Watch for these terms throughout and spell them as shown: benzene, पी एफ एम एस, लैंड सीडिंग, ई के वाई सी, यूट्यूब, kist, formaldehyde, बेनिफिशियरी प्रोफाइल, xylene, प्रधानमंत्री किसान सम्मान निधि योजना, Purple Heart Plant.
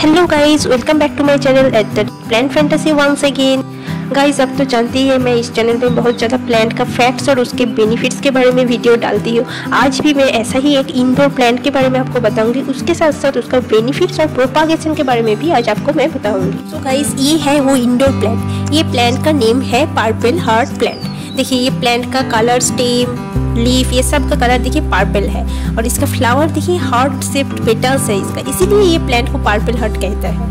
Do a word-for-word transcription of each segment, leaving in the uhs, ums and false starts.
Hello guys, welcome back to my channel at the plant fantasy once again. Guys आप तो जानती है मैं इस चैनल पे बहुत ज़्यादा प्लांट का फैक्ट्स और उसके बेनिफिट्स के बारे में वीडियो डालती हूँ। आज भी मैं ऐसा ही एक इंडोर प्लांट के बारे में आपको बताऊंगी, उसके साथ साथ उसका बेनिफिट्स और प्रोपागेशन के बारे में भी आज आपको मैं बताऊंगी। सो गाइज ये है वो इंडोर प्लांट। ये प्लांट का नेम है पर्पल हार्ट प्लांट। देखिए ये प्लांट का कलर, स्टेम, लीफ, ये सब का कलर देखिए पर्पल है और इसका फ्लावर देखिए हार्ट शेप्ड पेटल्स है इसका, इसीलिए ये प्लांट को पर्पल हार्ट कहता है।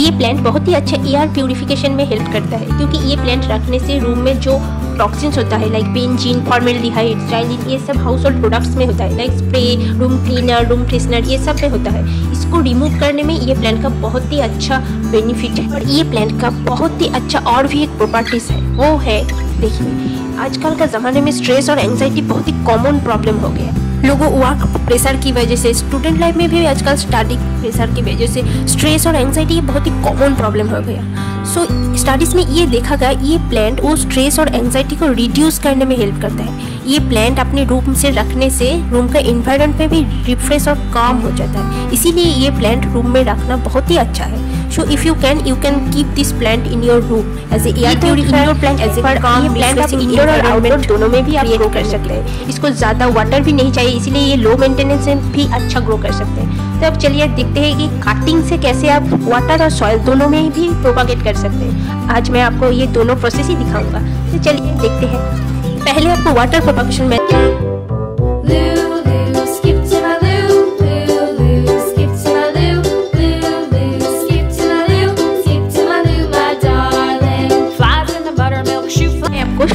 ये प्लांट बहुत ही अच्छा एयर प्योरिफिकेशन में हेल्प करता है क्योंकि ये प्लांट रखने से रूम में जो टॉक्सिन्स होता है लाइक बेंजीन, फॉर्मल्डिहाइड, xylene, ये सब हाउस होल्ड प्रोडक्ट्स में होता है like spray, room cleaner, room freshener, ये सब में होता है। इसको रिमूव करने में ये प्लांट का बहुत ही अच्छा बेनिफिट है। और ये प्लांट का बहुत ही अच्छा और भी एक प्रॉपर्टीज है, वो है देखिए आजकल का ज़माने में स्ट्रेस और एंजाइटी बहुत ही कॉमन प्रॉब्लम हो गया है। लोगों वर्क प्रेशर की वजह से, स्टूडेंट लाइफ में भी आजकल स्टडी प्रेशर की वजह से स्ट्रेस और एंजाइटी ये बहुत ही कॉमन प्रॉब्लम हो गया। सो स्टडीज़ में ये देखा गया ये प्लांट वो स्ट्रेस और एंजाइटी को रिड्यूस करने में हेल्प करता है। ये प्लांट अपने रूम से रखने से रूम का इन्वायरमेंट में भी रिफ्रेश और काम हो जाता है, इसीलिए ये प्लांट रूम में रखना बहुत ही अच्छा है। So if you can, you can keep this plant in your room as a air purifier, indoor plant as a calm plant, indoor और आउटडोर दोनों में भी आप ग्रो कर सकते हैं। इसको ज़्यादा वाटर भी नहीं चाहिए, इसलिए ये लो मेंटेनेंस में भी अच्छा ग्रो कर सकते हैं। तो अब चलिए देखते हैं कि कटिंग से कैसे आप वाटर और सॉइल दोनों में भी प्रोपागेट कर सकते हैं। आज मैं आपको ये दोनों प्रोसेस ही दिखाऊंगा, तो चलिए देखते हैं। पहले आपको वाटर प्रोपागेशन में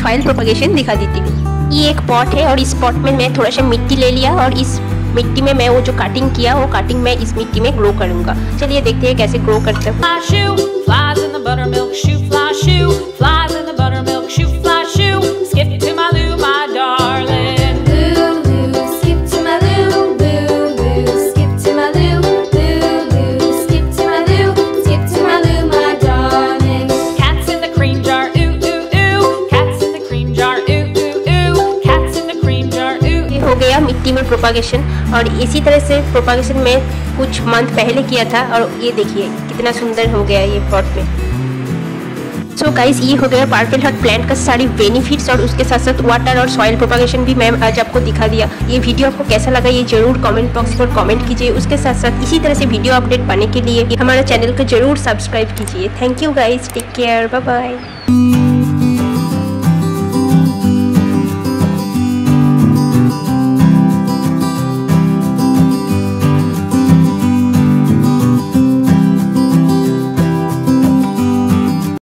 सॉइल प्रोपगेशन दिखा देती हूँ। ये एक पॉट है और इस पॉट में मैं थोड़ा सा मिट्टी ले लिया और इस मिट्टी में मैं वो जो कटिंग किया वो कटिंग मैं इस मिट्टी में ग्रो करूँगा। चलिए देखते हैं कैसे ग्रो करते हैं। मिट्टी में प्रोपागेशन, और इसी तरह से प्रोपागेशन में कुछ मंथ पहले किया था और ये देखिए कितना सुंदर हो गया ये पॉट में। सो so गाइस ये हो गया पर्पल हार्ट प्लांट का सारी बेनिफिट्स और उसके साथ साथ वाटर और सॉइल प्रोपागेशन भी मैं आज आपको दिखा दिया। ये वीडियो आपको कैसा लगा ये जरूर कमेंट बॉक्स पर कमेंट कीजिए। उसके साथ साथ इसी तरह से वीडियो अपडेट पाने के लिए हमारे चैनल को जरूर सब्सक्राइब कीजिए। Thank you guys, take care, bye bye.